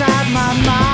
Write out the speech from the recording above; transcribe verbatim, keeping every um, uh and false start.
inside my mind.